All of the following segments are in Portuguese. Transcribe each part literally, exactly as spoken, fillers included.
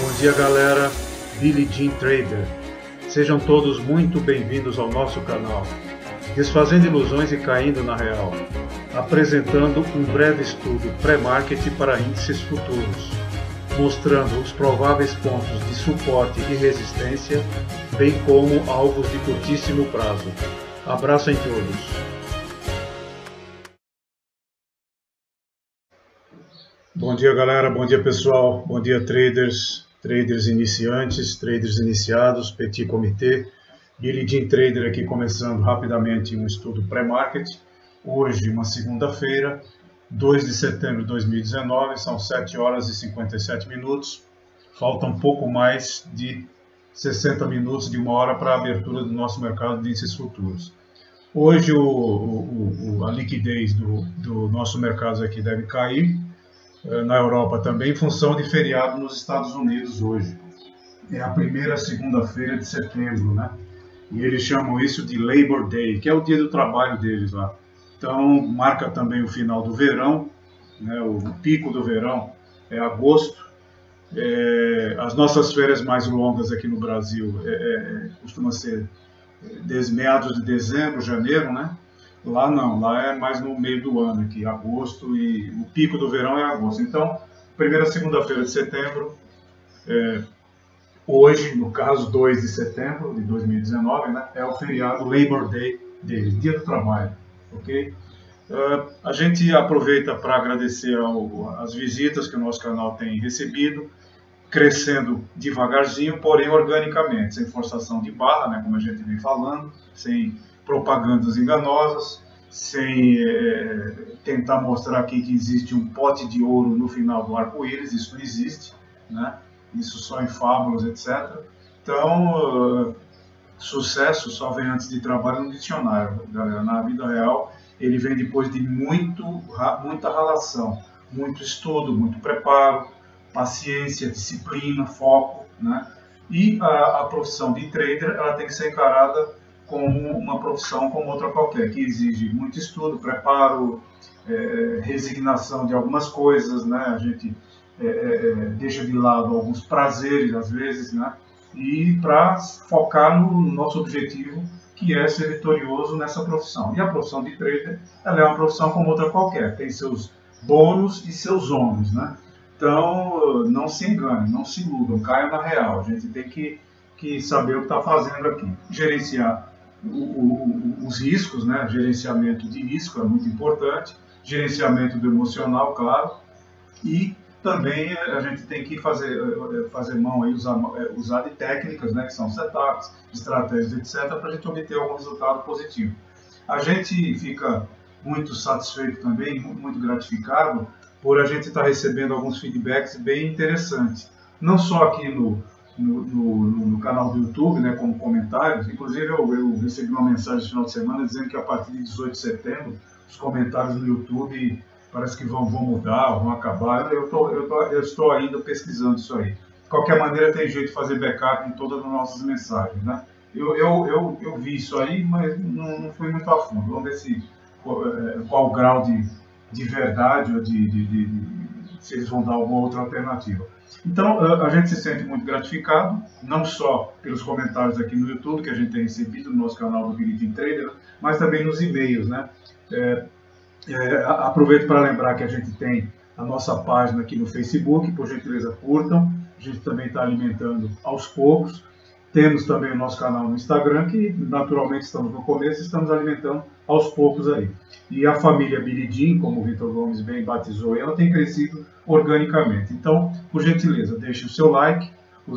Bom dia, galera. Billie Jean Trader. Sejam todos muito bem-vindos ao nosso canal, desfazendo ilusões e caindo na real, apresentando um breve estudo pré-market para índices futuros, mostrando os prováveis pontos de suporte e resistência, bem como alvos de curtíssimo prazo. Abraço em todos. Bom dia, galera. Bom dia, pessoal. Bom dia, traders, traders iniciantes, traders iniciados, Petit Comitê. Billie Jean Trader aqui, começando rapidamente um estudo pré-market. Hoje, uma segunda-feira, dois de setembro de dois mil e dezenove, são sete horas e cinquenta e sete minutos. Falta um pouco mais de sessenta minutos de uma hora para a abertura do nosso mercado de índices futuros. Hoje, o, o, o, a liquidez do, do nosso mercado aqui deve cair. Na Europa também, em função de feriado nos Estados Unidos hoje. É a primeira segunda-feira de setembro, né? E eles chamam isso de Labor Day, que é o dia do trabalho deles lá. Então, marca também o final do verão, né? O pico do verão é agosto. É, as nossas férias mais longas aqui no Brasil é, é, costuma ser desde meados de dezembro, janeiro, né? Lá não, lá é mais no meio do ano, aqui, agosto, e o pico do verão é agosto. Então, primeira segunda-feira de setembro, é, hoje, no caso, dois de setembro de dois mil e dezenove, né, é o feriado Labor Day deles, dia do trabalho, ok? Uh, a gente aproveita para agradecer ao, as visitas que o nosso canal tem recebido, crescendo devagarzinho, porém organicamente, sem forçação de barra, né, como a gente vem falando, sem propagandas enganosas, sem é, tentar mostrar aqui que existe um pote de ouro no final do arco-íris. Isso não existe, né? Isso só em fábulas, etcétera. Então, uh, sucesso só vem antes de trabalho no dicionário, galera. Na vida real, ele vem depois de muito, muita relação, muito estudo, muito preparo, paciência, disciplina, foco, né? E a, a profissão de trader, ela tem que ser encarada como uma profissão como outra qualquer, que exige muito estudo, preparo, é, resignação de algumas coisas, né? A gente é, é, deixa de lado alguns prazeres, às vezes, né? E para focar no nosso objetivo, que é ser vitorioso nessa profissão. E a profissão de trader, ela é uma profissão como outra qualquer, tem seus bônus e seus ônus, né? Então, não se engane, não se iludam, caia na real. A gente tem que, que saber o que está fazendo aqui, gerenciar O, o, os riscos, né? Gerenciamento de risco é muito importante, gerenciamento do emocional, claro, e também a gente tem que fazer, fazer mão, aí, usar, usar de técnicas, né? Que são setups, estratégias, etcétera, para a gente obter algum resultado positivo. A gente fica muito satisfeito também, muito gratificado, por a gente estar tá recebendo alguns feedbacks bem interessantes, não só aqui no No, no, no canal do YouTube, né, como comentários. Inclusive eu, eu recebi uma mensagem no final de semana dizendo que a partir de dezoito de setembro os comentários no YouTube parece que vão, vão mudar, vão acabar. Eu, tô, eu, tô, eu estou ainda pesquisando isso aí. De qualquer maneira, tem jeito de fazer backup em todas as nossas mensagens, né? Eu, eu, eu, eu vi isso aí, mas não, não fui muito a fundo. Vamos ver se, qual, qual o grau de, de verdade ou de, de, de, de, se eles vão dar alguma outra alternativa. Então, a gente se sente muito gratificado, não só pelos comentários aqui no YouTube, que a gente tem recebido no nosso canal do Billie Jean Trader, mas também nos e-mails, né? É, é, aproveito para lembrar que a gente tem a nossa página aqui no Facebook, por gentileza curtam, a gente também está alimentando aos poucos. Temos também o nosso canal no Instagram, que naturalmente estamos no começo, estamos alimentando aos poucos aí. E a família Billie Jean, como o Vitor Gomes bem batizou, ela tem crescido organicamente. Então, por gentileza, deixe o seu like.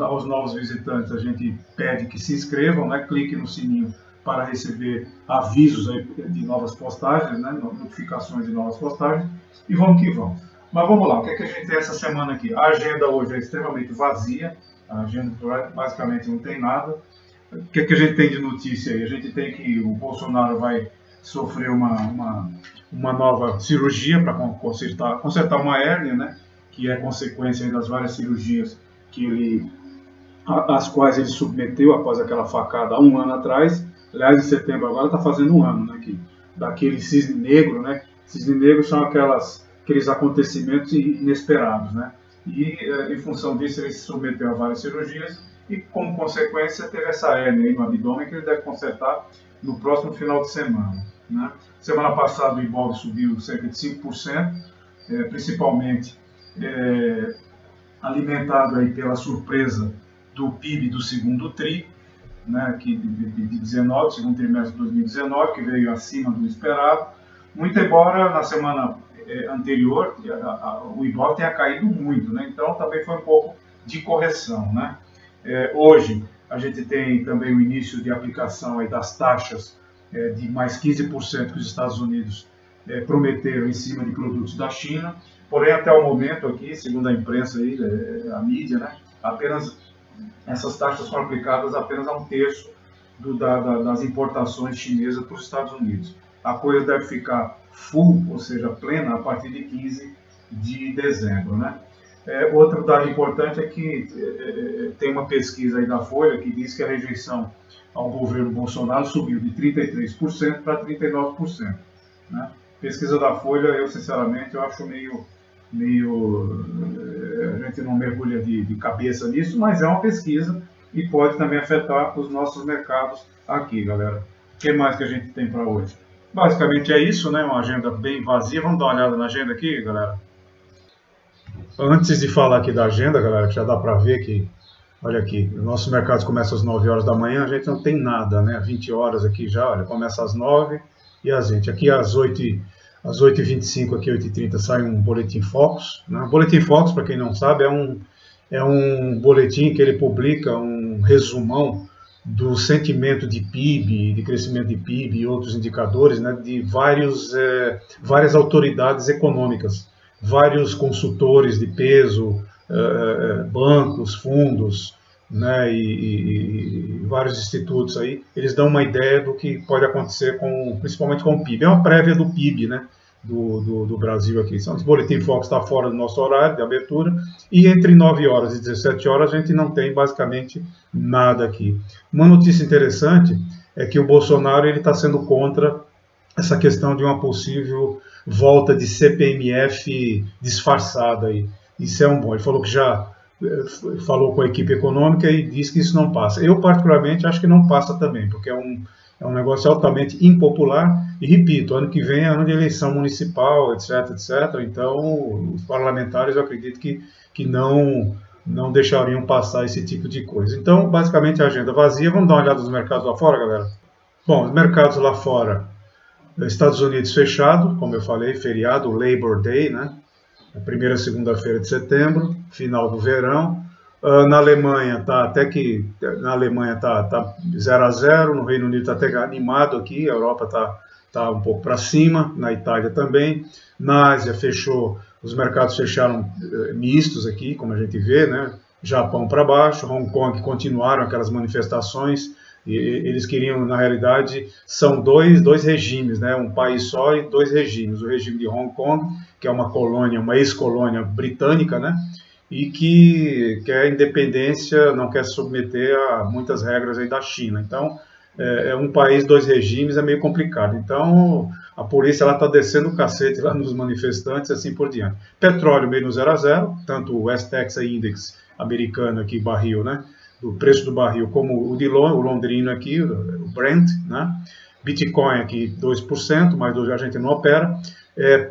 Aos novos visitantes, a gente pede que se inscrevam, né? Clique no sininho para receber avisos aí de novas postagens, né? Notificações de novas postagens. E vamos que vamos. Mas vamos lá, o que, é que a gente tem essa semana aqui? A agenda hoje é extremamente vazia. A agenda basicamente não tem nada. O que, é que a gente tem de notícia aí? A gente tem que o Bolsonaro vai sofrer uma, uma, uma nova cirurgia para consertar, consertar uma hérnia, né? Que é consequência das várias cirurgias que ele, as quais ele submeteu após aquela facada há um ano atrás. Aliás, em setembro agora está fazendo um ano, né? Que, daquele cisne negro, né? Cisne negro são aquelas, aqueles acontecimentos inesperados, né? e em função disso ele se submeteu a várias cirurgias e, como consequência, teve essa hérnia aí no abdômen que ele deve consertar no próximo final de semana, né? Semana passada o Ibov subiu cerca de cinco por cento, é, principalmente é, alimentado aí pela surpresa do P I B do segundo tri, né, que de dezenove, segundo trimestre de dois mil e dezenove, que veio acima do esperado, muito embora na semana é, anterior a, a, o Ibov tenha caído muito, né? Então também foi um pouco de correção, né? É, hoje a gente tem também o início de aplicação aí das taxas é, de mais quinze por cento que os Estados Unidos é, prometeram em cima de produtos da China, porém até o momento aqui, segundo a imprensa, aí, é, a mídia, né, apenas essas taxas foram aplicadas apenas a um terço do, da, da, das importações chinesas para os Estados Unidos. A coisa deve ficar full, ou seja, plena, a partir de quinze de dezembro, né? É, outro dado importante é que é, tem uma pesquisa aí da Folha que diz que a rejeição ao governo Bolsonaro subiu de trinta e três por cento para trinta e nove por cento. Né? Pesquisa da Folha, eu sinceramente eu acho meio... meio é, a gente não mergulha de, de cabeça nisso, mas é uma pesquisa e pode também afetar os nossos mercados aqui, galera. O que mais que a gente tem para hoje? Basicamente é isso, né? Uma agenda bem vazia. Vamos dar uma olhada na agenda aqui, galera? Antes de falar aqui da agenda, galera, já dá para ver que, olha aqui, o nosso mercado começa às nove horas da manhã, a gente não tem nada, né? vinte horas aqui já, olha, começa às nove e a gente, aqui às oito e vinte e cinco, aqui oito e trinta sai um boletim Focus, né? Boletim Focus, para quem não sabe, é um, é um boletim que ele publica um resumão do sentimento de P I B, de crescimento de P I B e outros indicadores, né? De vários, é, várias autoridades econômicas. Vários consultores de peso, eh, bancos, fundos, né, e, e vários institutos aí, eles dão uma ideia do que pode acontecer, com, principalmente com o P I B. É uma prévia do P I B, né, do, do, do Brasil aqui. Então, o Boletim Fox está fora do nosso horário de abertura e entre nove horas e dezessete horas a gente não tem basicamente nada aqui. Uma notícia interessante é que o Bolsonaro está sendo contra essa questão de uma possível volta de C P M F disfarçada aí. Isso é um bom. Ele falou que já falou com a equipe econômica e diz que isso não passa. Eu, particularmente, acho que não passa também, porque é um, é um negócio altamente impopular. E, repito, ano que vem é ano de eleição municipal, etc, etcétera. Então, os parlamentares, eu acredito que, que não, não deixariam passar esse tipo de coisa. Então, basicamente, a agenda vazia. Vamos dar uma olhada nos mercados lá fora, galera? Bom, os mercados lá fora... Estados Unidos fechado, como eu falei, feriado, Labor Day, né? A primeira segunda-feira de setembro, final do verão. Uh, na Alemanha tá até que na Alemanha tá tá zero a zero, no Reino Unido tá até animado aqui, a Europa tá tá um pouco para cima, na Itália também. Na Ásia fechou, os mercados fecharam uh, mistos aqui, como a gente vê, né? Japão para baixo, Hong Kong continuaram aquelas manifestações. E eles queriam, na realidade, são dois, dois regimes, né? Um país só e dois regimes. O regime de Hong Kong, que é uma colônia, uma ex-colônia britânica, né? E que quer independência, não quer se submeter a muitas regras aí da China. Então, é, é um país, dois regimes, é meio complicado. Então, a polícia está descendo o cacete lá nos manifestantes, assim por diante. Petróleo meio no zero a zero, tanto o West Texas Index americano aqui, barril, né? O preço do barril, como o de Lond- o londrino aqui, o Brent, né? Bitcoin aqui dois por cento, mas hoje a gente não opera. É,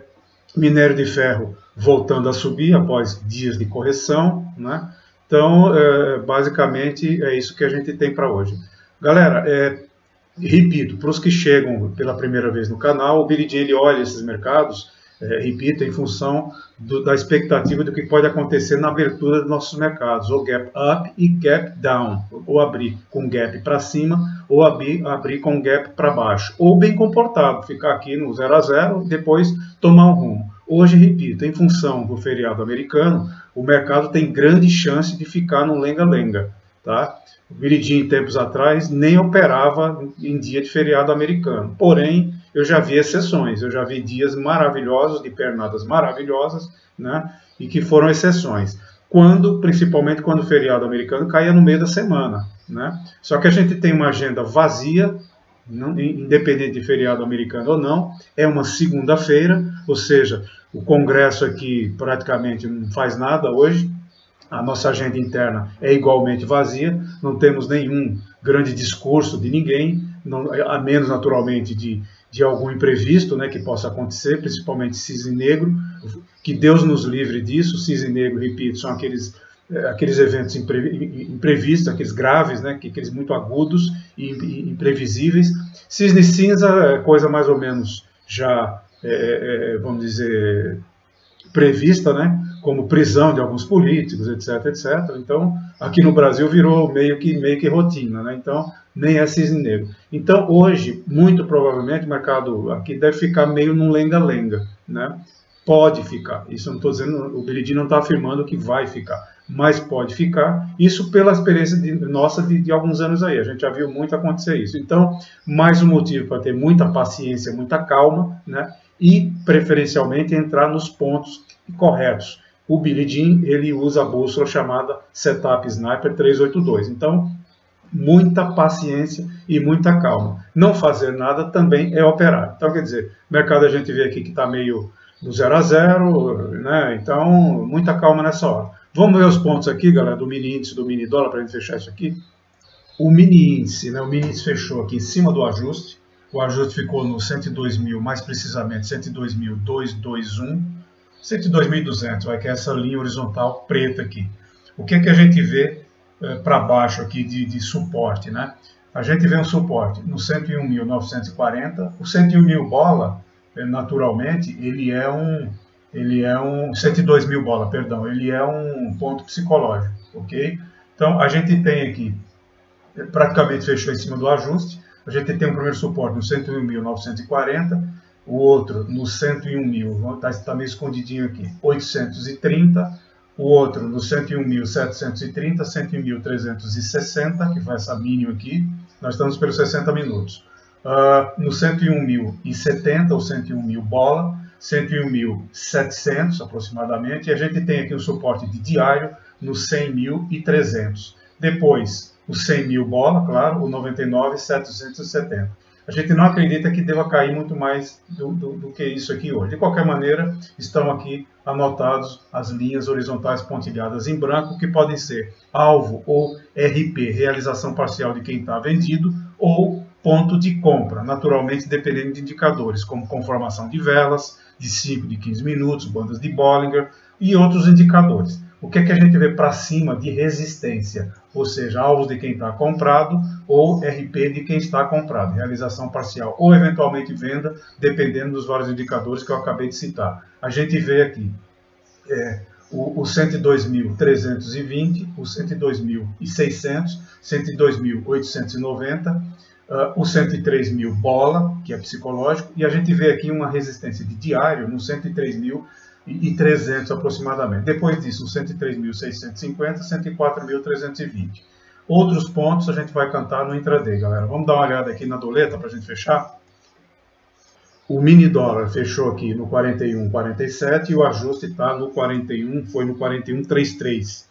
minério de ferro voltando a subir após dias de correção, né? Então, é, basicamente, é isso que a gente tem para hoje. Galera, é, repito, para os que chegam pela primeira vez no canal, o Billie Jean, ele olha esses mercados, é, repito, em função do, da expectativa do que pode acontecer na abertura dos nossos mercados, ou gap up e gap down, ou abrir com gap para cima, ou abrir, abrir com gap para baixo, ou bem comportado, ficar aqui no zero a zero, depois tomar um rumo. Hoje, repito, em função do feriado americano, o mercado tem grande chance de ficar no lenga-lenga, tá? O Billie Jean, tempos atrás, nem operava em dia de feriado americano, porém, eu já vi exceções, eu já vi dias maravilhosos, de pernadas maravilhosas, né? E que foram exceções. Quando, principalmente quando o feriado americano caía no meio da semana, né? Só que a gente tem uma agenda vazia, não, independente de feriado americano ou não, é uma segunda-feira, ou seja, o Congresso aqui praticamente não faz nada hoje, a nossa agenda interna é igualmente vazia, não temos nenhum grande discurso de ninguém, não, a menos naturalmente de, de algum imprevisto, né, que possa acontecer, principalmente cisne negro, que Deus nos livre disso. Cisne negro, repito, são aqueles, aqueles eventos imprevistos, aqueles graves, né, aqueles muito agudos e imprevisíveis. Cisne cinza é coisa mais ou menos já, é, é, vamos dizer, prevista, né, como prisão de alguns políticos, etc, etcétera. Então, aqui no Brasil virou meio que, meio que rotina, né? Então, nem é cisne negro. Então, hoje, muito provavelmente, o mercado aqui deve ficar meio num lenga-lenga, né? Pode ficar. Isso eu não estou dizendo, o Billie Jean não está afirmando que vai ficar, mas pode ficar. Isso pela experiência de, nossa de, de alguns anos aí. A gente já viu muito acontecer isso. Então, mais um motivo para ter muita paciência, muita calma, né? E, preferencialmente, entrar nos pontos corretos. O Billie Jean, ele usa a bússola chamada Setup Sniper três oito dois. Então, muita paciência e muita calma. Não fazer nada também é operar. Então, quer dizer, o mercado a gente vê aqui que está meio no zero a zero, né? Então, muita calma nessa hora. Vamos ver os pontos aqui, galera, do mini índice, do mini dólar, para a gente fechar isso aqui. O mini índice, né? O mini índice fechou aqui em cima do ajuste. O ajuste ficou no cento e dois mil, mais precisamente cento e dois mil duzentos e vinte e um, cento e dois mil e duzentos, vai que é essa linha horizontal preta aqui. O que é que a gente vê eh, para baixo aqui de, de suporte, né? A gente vê um suporte no cento e um mil novecentos e quarenta, o cento e um mil bola, eh, naturalmente, ele é um, ele é um cento e dois mil bola, perdão, ele é um ponto psicológico, ok? Então a gente tem aqui, praticamente fechou em cima do ajuste. A gente tem o primeiro suporte no cento e um mil novecentos e quarenta, o outro no cento e um mil, está tá meio escondidinho aqui, oitocentos e trinta, o outro no cento e um mil setecentos e trinta, cento e um mil trezentos e sessenta, que vai essa mínima aqui, nós estamos pelos sessenta minutos. Uh, no cento e um mil e setenta, ou cento e um mil bola, cento e um mil e setecentos aproximadamente, e a gente tem aqui o suporte de diário no cem mil e trezentos. Depois, o cem mil bola, claro, o noventa e nove mil setecentos e setenta. A gente não acredita que deva cair muito mais do, do, do que isso aqui hoje. De qualquer maneira, estão aqui anotados as linhas horizontais pontilhadas em branco, que podem ser alvo ou R P, realização parcial de quem está vendido, ou ponto de compra, naturalmente dependendo de indicadores, como conformação de velas, de cinco, de quinze minutos, bandas de Bollinger e outros indicadores. O que é que a gente vê para cima de resistência? Ou seja, alvos de quem está comprado ou R P de quem está comprado. Realização parcial ou eventualmente venda, dependendo dos vários indicadores que eu acabei de citar. A gente vê aqui é, o, o cento e dois mil trezentos e vinte, o cento e dois mil e seiscentos, cento e dois mil oitocentos e noventa, uh, o cento e três mil bola, que é psicológico, e a gente vê aqui uma resistência de diário no cento e três mil e trezentos aproximadamente. Depois disso, cento e três mil seiscentos e cinquenta, cento e quatro mil trezentos e vinte. Outros pontos a gente vai cantar no intraday, galera. Vamos dar uma olhada aqui na doleta para a gente fechar? O mini dólar fechou aqui no quarenta e um vírgula quarenta e sete e o ajuste está no quarenta e um, foi no quarenta e um vírgula trinta e três,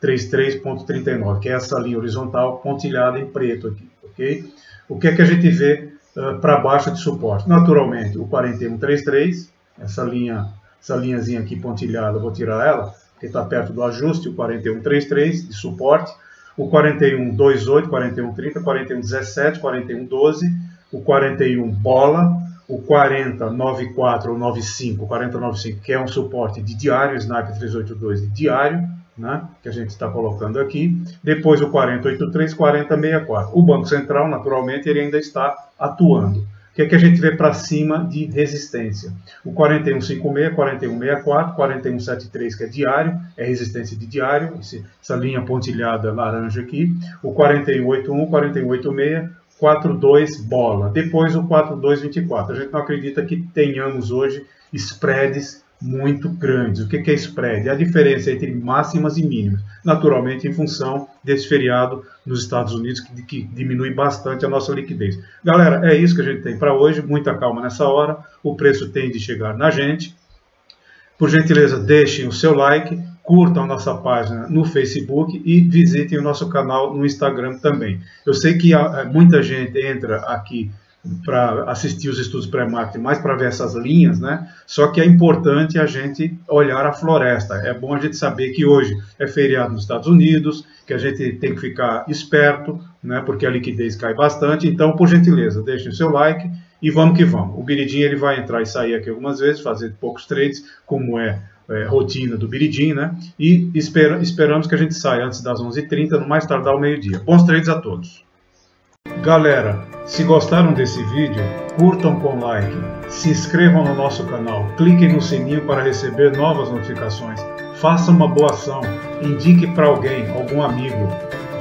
trinta e três vírgula trinta e nove, que é essa linha horizontal pontilhada em preto aqui, ok? O que é que a gente vê uh, para baixo de suporte? Naturalmente, o quarenta e um vírgula trinta e três, essa linha Essa linhazinha aqui pontilhada, vou tirar ela, porque está perto do ajuste, o quarenta e um vírgula trinta e três de suporte, o quarenta e um vírgula vinte e oito, quarenta e um vírgula trinta, quarenta e um vírgula dezessete, quarenta e um vírgula doze, o quarenta e um bola, o quarenta vírgula noventa e quatro ou noventa e cinco, quarenta vírgula noventa e cinco, que é um suporte de diário, Sniper três oito dois de diário, né, que a gente está colocando aqui, depois o quarenta vírgula oitenta e três, quarenta vírgula sessenta e quatro. O Banco Central, naturalmente, ele ainda está atuando. O que é que a gente vê para cima de resistência? O quarenta e um vírgula cinquenta e seis, quarenta e um vírgula sessenta e quatro, quarenta e um vírgula setenta e três, que é diário, é resistência de diário, essa linha pontilhada laranja aqui, o quarenta e um vírgula oitenta e um, quarenta e um vírgula oitenta e seis, quarenta e dois bola, depois o quarenta e dois vírgula vinte e quatro. A gente não acredita que tenhamos hoje spreads muito grandes. O que é spread? É a diferença entre máximas e mínimas, naturalmente em função desse feriado nos Estados Unidos, que, que diminui bastante a nossa liquidez. Galera, é isso que a gente tem para hoje, muita calma nessa hora, o preço tem de chegar na gente. Por gentileza, deixem o seu like, curtam a nossa página no Facebook e visitem o nosso canal no Instagram também. Eu sei que há, muita gente entra aqui para assistir os estudos pré-marketing, mais para ver essas linhas, né? Só que é importante a gente olhar a floresta. É bom a gente saber que hoje é feriado nos Estados Unidos, que a gente tem que ficar esperto, né? Porque a liquidez cai bastante. Então, por gentileza, deixem o seu like e vamos que vamos. O Billie Jean, ele vai entrar e sair aqui algumas vezes, fazer poucos trades, como é, é rotina do Billie Jean, né? E espera, esperamos que a gente saia antes das onze e trinta, no mais tardar ao meio-dia. Bons trades a todos! Galera, se gostaram desse vídeo, curtam com like, se inscrevam no nosso canal, cliquem no sininho para receber novas notificações, façam uma boa ação, indique para alguém, algum amigo.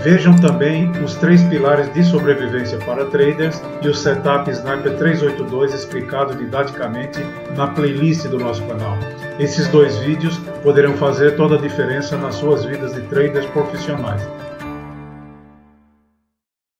Vejam também os três pilares de sobrevivência para traders e o Setup Sniper três oito dois explicado didaticamente na playlist do nosso canal. Esses dois vídeos poderão fazer toda a diferença nas suas vidas de traders profissionais.